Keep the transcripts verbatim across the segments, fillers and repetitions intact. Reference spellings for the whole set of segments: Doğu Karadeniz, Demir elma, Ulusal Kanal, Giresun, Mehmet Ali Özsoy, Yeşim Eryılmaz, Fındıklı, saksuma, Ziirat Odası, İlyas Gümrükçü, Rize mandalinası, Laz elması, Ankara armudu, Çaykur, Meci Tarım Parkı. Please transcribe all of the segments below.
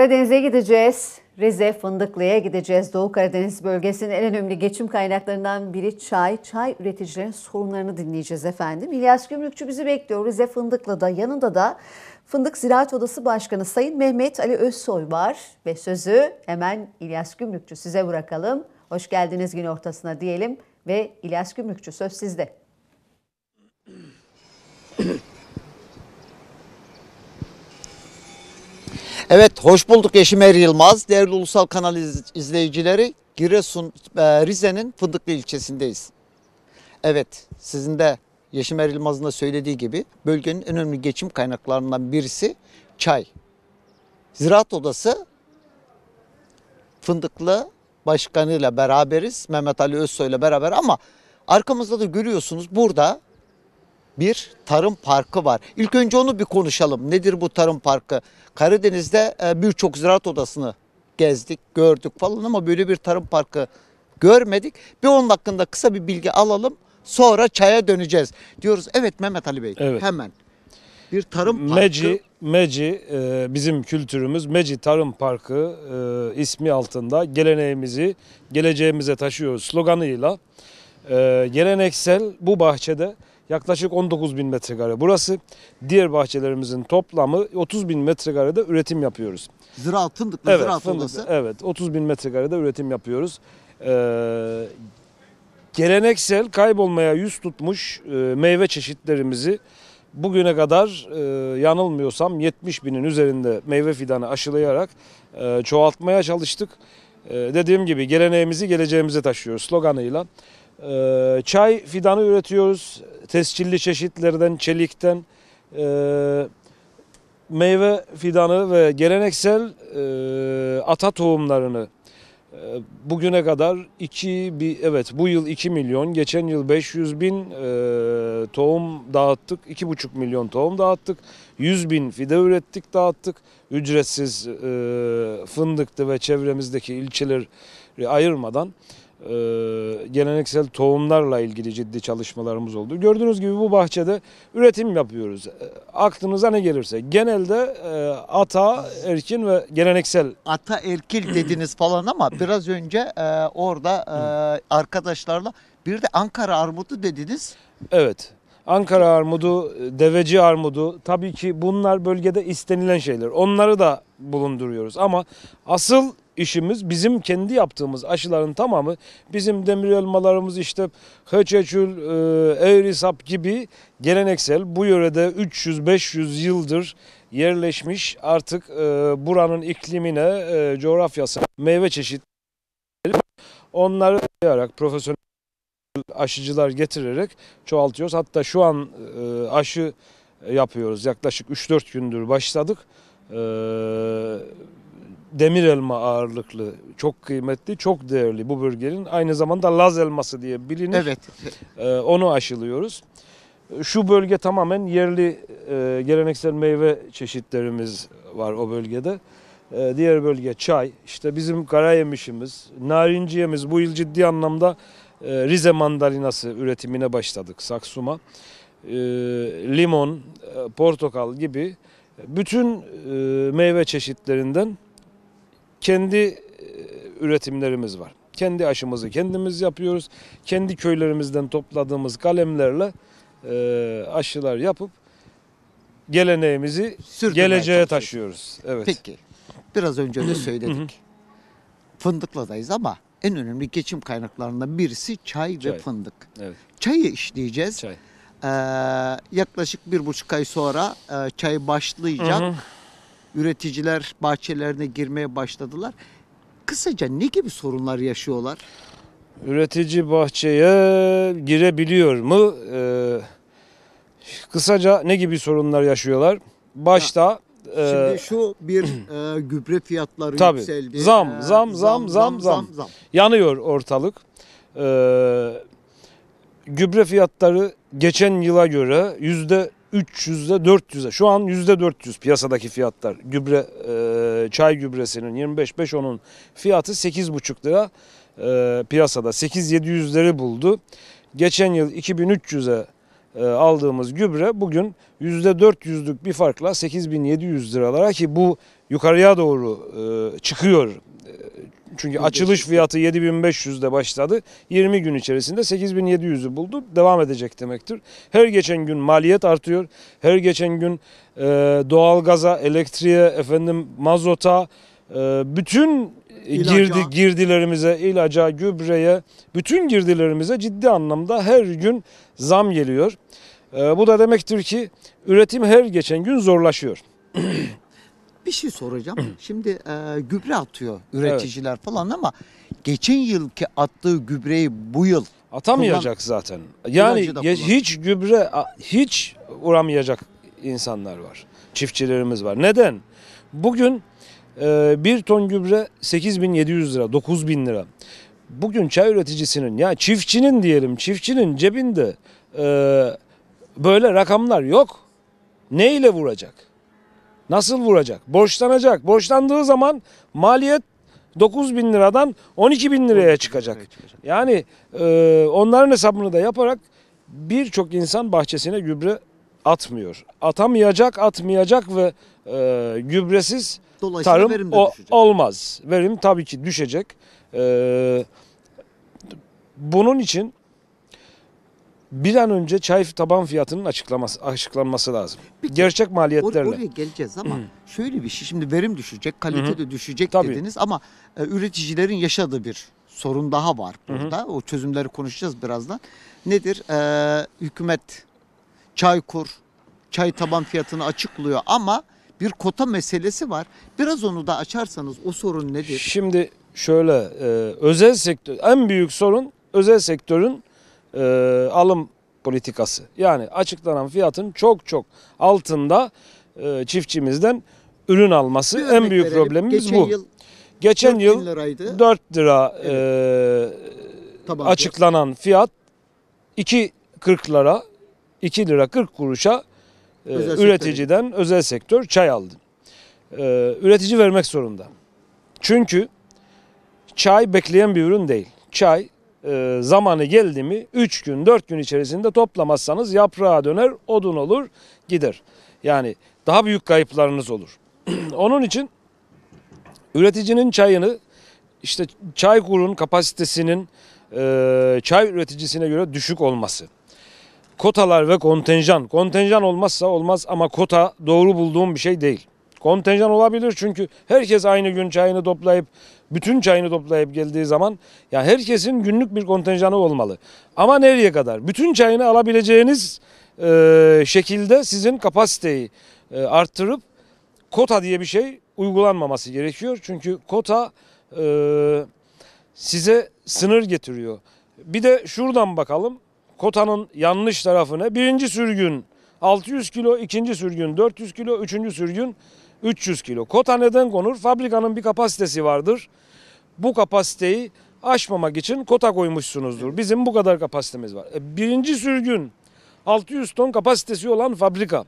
Karadeniz'e gideceğiz. Rize, Fındıklı'ya gideceğiz. Doğu Karadeniz bölgesinin en önemli geçim kaynaklarından biri çay. Çay üreticilerin sorunlarını dinleyeceğiz efendim. İlyas Gümrükçü bizi bekliyor Rize Fındıklı'da. Yanında da Fındık Ziraat Odası Başkanı Sayın Mehmet Ali Özsoy var. Ve sözü hemen İlyas Gümrükçü size bırakalım. Hoş geldiniz gün ortasına diyelim. Ve İlyas Gümrükçü söz sizde. Evet, hoş bulduk Yeşim Eryılmaz. Değerli Ulusal Kanal izleyicileri, Giresun, Rize'nin Fındıklı ilçesindeyiz. Evet, sizin de Yeşim Eryılmaz'ın da söylediği gibi bölgenin en önemli geçim kaynaklarından birisi çay. Ziraat Odası Fındıklı Başkanı'yla beraberiz, Mehmet Ali Özsoy'la beraber, ama arkamızda da görüyorsunuz burada bir tarım parkı var. İlk önce onu bir konuşalım. Nedir bu tarım parkı? Karadeniz'de birçok ziraat odasını gezdik, gördük falan ama böyle bir tarım parkı görmedik. Bir onun hakkında kısa bir bilgi alalım. Sonra çaya döneceğiz diyoruz. Evet Mehmet Ali Bey, evet. Hemen bir tarım parkı. Meci, Meci bizim kültürümüz. Meci Tarım Parkı ismi altında geleneğimizi geleceğimize taşıyoruz sloganıyla. Geleneksel bu bahçede yaklaşık on dokuz bin metrekare burası. Diğer bahçelerimizin toplamı otuz bin metrekarede üretim yapıyoruz. Ziraat Fındıklı, evet, ziraat fındıklı. Evet, otuz bin metrekarede üretim yapıyoruz. Ee, geleneksel kaybolmaya yüz tutmuş e, meyve çeşitlerimizi bugüne kadar e, yanılmıyorsam yetmiş binin üzerinde meyve fidanı aşılayarak e, çoğaltmaya çalıştık. E, dediğim gibi geleneğimizi geleceğimize taşıyoruz sloganıyla. Çay fidanı üretiyoruz, tescilli çeşitlerden, çelikten, meyve fidanı ve geleneksel ata tohumlarını bugüne kadar iki, evet bu yıl iki milyon, geçen yıl beş yüz bin tohum dağıttık, iki buçuk milyon tohum dağıttık, yüz bin fide ürettik, dağıttık, ücretsiz Fındıklı ve çevremizdeki ilçeleri ayırmadan. Ee, geleneksel tohumlarla ilgili ciddi çalışmalarımız oldu. Gördüğünüz gibi bu bahçede üretim yapıyoruz. E, aklınıza ne gelirse. Genelde e, ata, erkin ve geleneksel. Ata, erkil dediniz falan ama biraz önce e, orada e, arkadaşlarla bir de Ankara armudu dediniz. Evet. Ankara armudu, deveci armudu, tabii ki bunlar bölgede istenilen şeyler. Onları da bulunduruyoruz ama asıl İşimiz bizim kendi yaptığımız aşıların tamamı, bizim demir elmalarımız, işte höçeçül, eğrisap gibi geleneksel bu yörede üç yüz beş yüz yıldır yerleşmiş, artık buranın iklimine, coğrafyasına, meyve çeşitleri onları yayarak profesyonel aşıcılar getirerek çoğaltıyoruz. Hatta şu an aşı yapıyoruz, yaklaşık üç dört gündür başladık. Demir elma ağırlıklı, çok kıymetli, çok değerli bu bölgenin. Aynı zamanda Laz elması diye bilinir. Evet. Ee, onu aşılıyoruz. Şu bölge tamamen yerli e, geleneksel meyve çeşitlerimiz var o bölgede. Ee, diğer bölge çay. İşte bizim karayemişimiz, narinciyemiz. Bu yıl ciddi anlamda e, Rize mandalinası üretimine başladık, saksuma. E, limon, e, portakal gibi bütün e, meyve çeşitlerinden kendi üretimlerimiz var. Kendi aşımızı kendimiz yapıyoruz. Kendi köylerimizden topladığımız kalemlerle aşılar yapıp geleneğimizi sürdürmeye, geleceğe taşıyoruz. Evet. Peki, biraz önce de söyledik. Fındıklı'dayız ama en önemli geçim kaynaklarından birisi çay, çay. ve fındık. Evet. Çayı işleyeceğiz. Çay. Ee, yaklaşık bir buçuk ay sonra e, çay başlayacak. Hı hı. Üreticiler bahçelerine girmeye başladılar. Kısaca ne gibi sorunlar yaşıyorlar? Üretici bahçeye girebiliyor mu? Ee, kısaca ne gibi sorunlar yaşıyorlar? Başta... Ya, şimdi e, şu bir e, gübre fiyatları tabii, yükseldi. Zam, zam, zam, zam, zam, zam. zam. Yanıyor ortalık. Ee, gübre fiyatları geçen yıla göre yüzde... üç yüzde dört yüze, şu an yüzde dört yüz piyasadaki fiyatlar. Gübre, e, çay gübresinin yirmi beş beş onun fiyatı sekiz buçuk lira e, piyasada. sekiz yedi yüzleri buldu. Geçen yıl iki bin üç yüze e, aldığımız gübre bugün yüzde dört yüzlük bir farkla sekiz bin yedi yüz liralara, ki bu yukarıya doğru e, çıkıyor. Çünkü açılış fiyatı yedi bin beş yüz'de başladı. yirmi gün içerisinde sekiz bin yedi yüz'ü buldu. Devam edecek demektir. Her geçen gün maliyet artıyor. Her geçen gün e, doğalgaza, elektriğe, efendim mazota, e, bütün girdi, girdilerimize, ilaca, gübreye, bütün girdilerimize ciddi anlamda her gün zam geliyor. E, bu da demektir ki üretim her geçen gün zorlaşıyor. Bir şey soracağım. Şimdi e, gübre atıyor üreticiler, evet, falan, ama geçen yılki attığı gübreyi bu yıl atamayacak kullan, zaten. Yani hiç gübre hiç uğramayacak insanlar var. Çiftçilerimiz var. Neden? Bugün e, bir ton gübre sekiz bin yedi yüz lira, dokuz bin lira. Bugün çay üreticisinin, ya çiftçinin diyelim, çiftçinin cebinde e, böyle rakamlar yok. Ne ile vuracak? Nasıl vuracak? Borçlanacak. Borçlandığı zaman maliyet dokuz bin liradan on iki bin liraya çıkacak. Yani e, onların hesabını da yaparak birçok insan bahçesine gübre atmıyor. Atamayacak, atmayacak ve e, gübresiz tarım verim o, olmaz. Verim tabii ki düşecek. E, bunun için bir an önce çay taban fiyatının açıklaması, açıklanması lazım. Peki, gerçek maliyetlerle. Or oraya geleceğiz ama şöyle bir şey. Şimdi verim düşecek, kalite Hı -hı. de düşecek, tabii, dediniz ama e, üreticilerin yaşadığı bir sorun daha var burada. Hı -hı. O çözümleri konuşacağız birazdan. Nedir? E, hükümet Çaykur, çay taban fiyatını açıklıyor ama bir kota meselesi var. Biraz onu da açarsanız, o sorun nedir? Şimdi şöyle, e, özel sektör, en büyük sorun özel sektörün E, alım politikası. Yani açıklanan fiyatın çok çok altında e, çiftçimizden ürün alması. Bir en büyük verelim. problemimiz geçen bu. Yıl geçen yıl dört lira, evet, e, tamam, açıklanan diyorsun. fiyat iki kırk'lara, iki lira kırk kuruşa e, özel üreticiden sektörü. özel sektör çay aldı. E, üretici vermek zorunda. Çünkü çay bekleyen bir ürün değil. Çay E, zamanı geldi mi üç gün dört gün içerisinde toplamazsanız yaprağa döner, odun olur, gider. Yani daha büyük kayıplarınız olur. Onun için üreticinin çayını, işte Çaykur'un kapasitesinin e, çay üreticisine göre düşük olması. Kotalar ve kontenjan. Kontenjan olmazsa olmaz ama kota doğru bulduğum bir şey değil. Kontenjan olabilir çünkü herkes aynı gün çayını toplayıp, bütün çayını toplayıp geldiği zaman, yani herkesin günlük bir kontenjanı olmalı. Ama nereye kadar? Bütün çayını alabileceğiniz e, şekilde sizin kapasiteyi e, arttırıp kota diye bir şey uygulanmaması gerekiyor. Çünkü kota e, size sınır getiriyor. Bir de şuradan bakalım kotanın yanlış tarafına. Birinci sürgün altı yüz kilo, ikinci sürgün dört yüz kilo, üçüncü sürgün üç yüz kilo. Kota neden konur? Fabrikanın bir kapasitesi vardır. Bu kapasiteyi aşmamak için kota koymuşsunuzdur. Bizim bu kadar kapasitemiz var. Birinci sürgün altı yüz ton kapasitesi olan fabrika.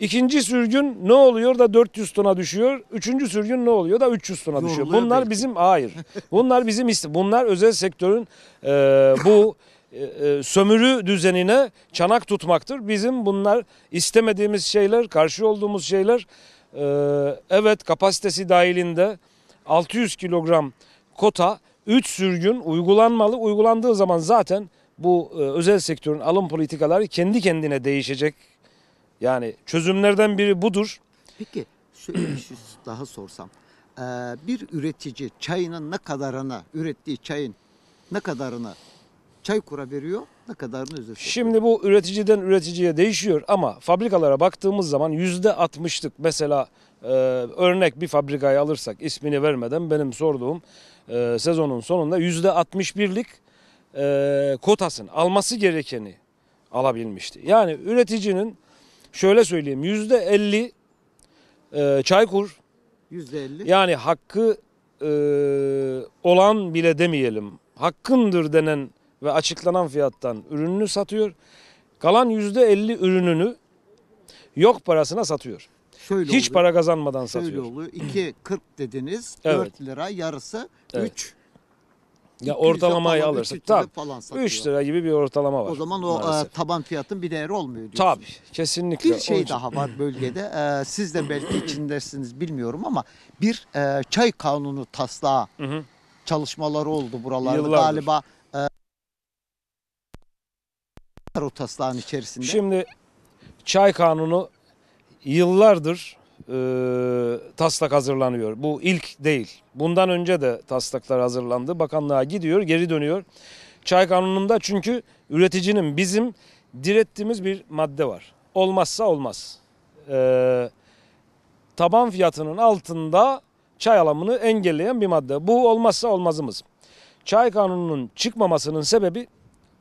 İkinci sürgün ne oluyor da dört yüz tona düşüyor? Üçüncü sürgün ne oluyor da üç yüz tona Zorluyor düşüyor? Bunlar belki. bizim hayır. Bunlar bizim bunlar özel sektörün e, bu sömürü düzenine çanak tutmaktır. Bizim bunlar istemediğimiz şeyler, karşı olduğumuz şeyler. Evet, kapasitesi dahilinde altı yüz kilogram kota üç sürgün uygulanmalı. Uygulandığı zaman zaten bu özel sektörün alım politikaları kendi kendine değişecek. Yani çözümlerden biri budur. Peki şöyle bir şey daha sorsam. Bir üretici çayının ne kadarına, ürettiği çayın ne kadarına Çaykur'a veriyor, ne kadarını özel? Şimdi bu üreticiden üreticiye değişiyor ama fabrikalara baktığımız zaman yüzde altmış'lık mesela e, örnek bir fabrikayı alırsak, ismini vermeden benim sorduğum e, sezonun sonunda yüzde altmış bir'lik e, kotasını, alması gerekeni alabilmişti. Yani üreticinin, şöyle söyleyeyim, yüzde elli e, Çaykur, yüzde elli yani hakkı e, olan bile demeyelim, hakkındır denen ve açıklanan fiyattan ürününü satıyor. Kalan yüzde elli ürününü yok parasına satıyor. Şöyle Hiç oluyor. para kazanmadan Şöyle satıyor. Şöyle oluyor. iki kırk dediniz. Evet. dört lira yarısı. Evet. üç. Ya ortalamayı alırsak tam üç lira gibi bir ortalama var. O zaman o e, taban fiyatın bir değeri olmuyor diyorsunuz. Tabii, kesinlikle. Bir şey daha var bölgede. E, siz de belki içindesiniz bilmiyorum ama bir e, çay kanunu taslağı çalışmaları oldu buralarda. Yıllardır. Galiba e, o taslağın içerisinde. Şimdi çay kanunu yıllardır E, taslak hazırlanıyor. Bu ilk değil. Bundan önce de taslaklar hazırlandı. Bakanlığa gidiyor, geri dönüyor. Çay kanununda çünkü üreticinin bizim direttiğimiz bir madde var. Olmazsa olmaz. E, taban fiyatının altında çay alımını engelleyen bir madde. Bu olmazsa olmazımız. Çay kanununun çıkmamasının sebebi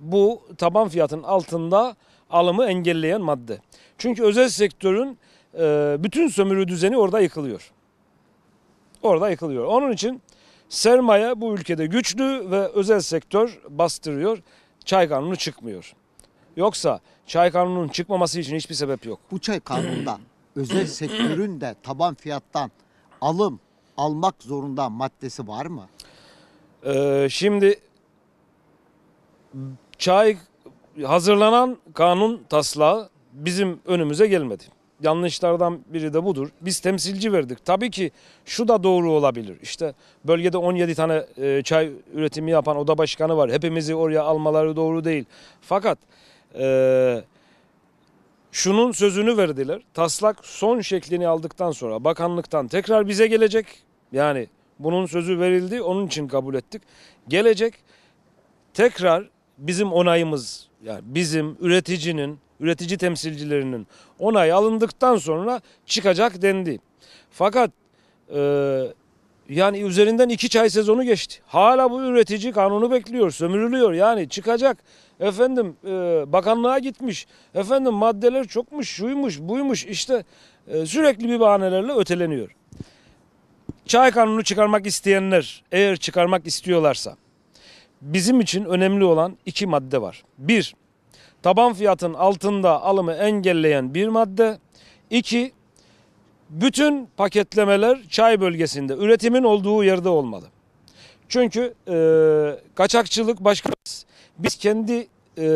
bu taban fiyatının altında alımı engelleyen madde. Çünkü özel sektörün bütün sömürü düzeni orada yıkılıyor. Orada yıkılıyor. Onun için sermaye bu ülkede güçlü ve özel sektör bastırıyor. Çay kanunu çıkmıyor. Yoksa çay kanununun çıkmaması için hiçbir sebep yok. Bu çay kanununda özel sektörün de taban fiyattan alım almak zorunda maddesi var mı? Ee, şimdi çay hazırlanan kanun taslağı bizim önümüze gelmedi. Yanlışlardan biri de budur. Biz temsilci verdik. Tabii ki şu da doğru olabilir. İşte bölgede on yedi tane e, çay üretimi yapan oda başkanı var. Hepimizi oraya almaları doğru değil. Fakat e, şunun sözünü verdiler. Taslak son şeklini aldıktan sonra bakanlıktan tekrar bize gelecek. Yani bunun sözü verildi. Onun için kabul ettik. Gelecek tekrar bizim onayımız, yani bizim üreticinin, üretici temsilcilerinin onayı alındıktan sonra çıkacak dendi. Fakat e, yani üzerinden iki çay sezonu geçti. Hala bu üretici kanunu bekliyor, sömürülüyor. Yani çıkacak, efendim e, bakanlığa gitmiş, efendim maddeler çokmuş, şuymuş, buymuş, işte e, sürekli bir bahanelerle öteleniyor. Çay kanunu çıkarmak isteyenler, eğer çıkarmak istiyorlarsa, bizim için önemli olan iki madde var. Bir, taban fiyatın altında alımı engelleyen bir madde. İki, bütün paketlemeler çay bölgesinde, üretimin olduğu yerde olmalı. Çünkü e, kaçakçılık başka. Biz kendi e,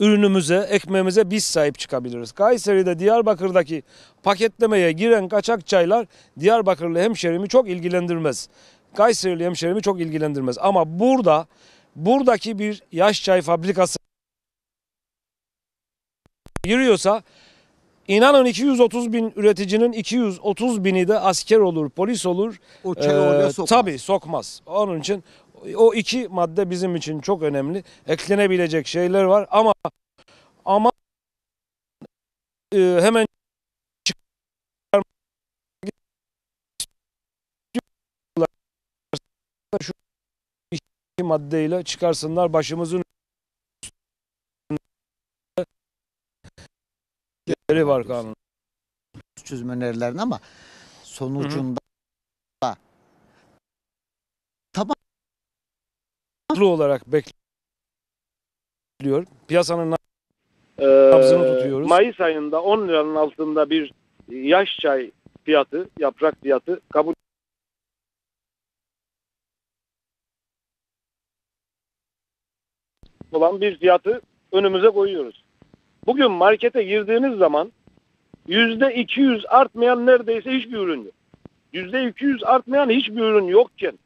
ürünümüze, ekmeğimize biz sahip çıkabiliriz. Kayseri'de, Diyarbakır'daki paketlemeye giren kaçak çaylar Diyarbakırlı hemşerimi çok ilgilendirmez. Kayserili hemşerimi çok ilgilendirmez. Ama burada, buradaki bir yaş çay fabrikası giriyorsa, inanın iki yüz otuz bin üreticinin iki yüz otuz bini de asker olur, polis olur. O çayı oraya sokmaz. Tabii sokmaz. Onun için o iki madde bizim için çok önemli. Eklenebilecek şeyler var ama ama e, hemen şu iki maddeyle çıkarsınlar başımızın yeri var kanun. Çözüm önerilerini ama sonucunda Hı -hı. tabanlı olarak bekliyor. Piyasanın ee, nabzını tutuyoruz. Mayıs ayında on liranın altında bir yaş çay fiyatı, yaprak fiyatı kabul. Olan bir fiyatı önümüze koyuyoruz. Bugün markete girdiğiniz zaman yüzde iki yüz artmayan neredeyse hiçbir ürün yok. yüzde iki yüz artmayan hiçbir ürün yokken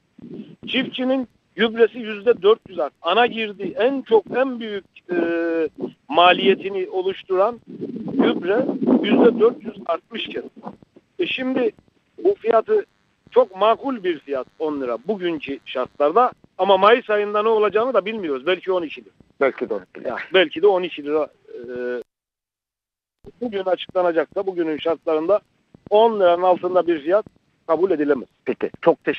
çiftçinin gübresi yüzde dört yüz art. Ana girdi en çok en büyük e, maliyetini oluşturan gübre yüzde dört yüz artmışken. E şimdi bu fiyatı çok makul bir fiyat on lira bugünkü şartlarda. Ama Mayıs ayında ne olacağını da bilmiyoruz. Belki on iki lira. Belki de on iki lira. Yani belki de on iki lira. E, bugün açıklanacak da bugünün şartlarında on liranın altında bir fiyat kabul edilemez. Peki. Çok teşekkür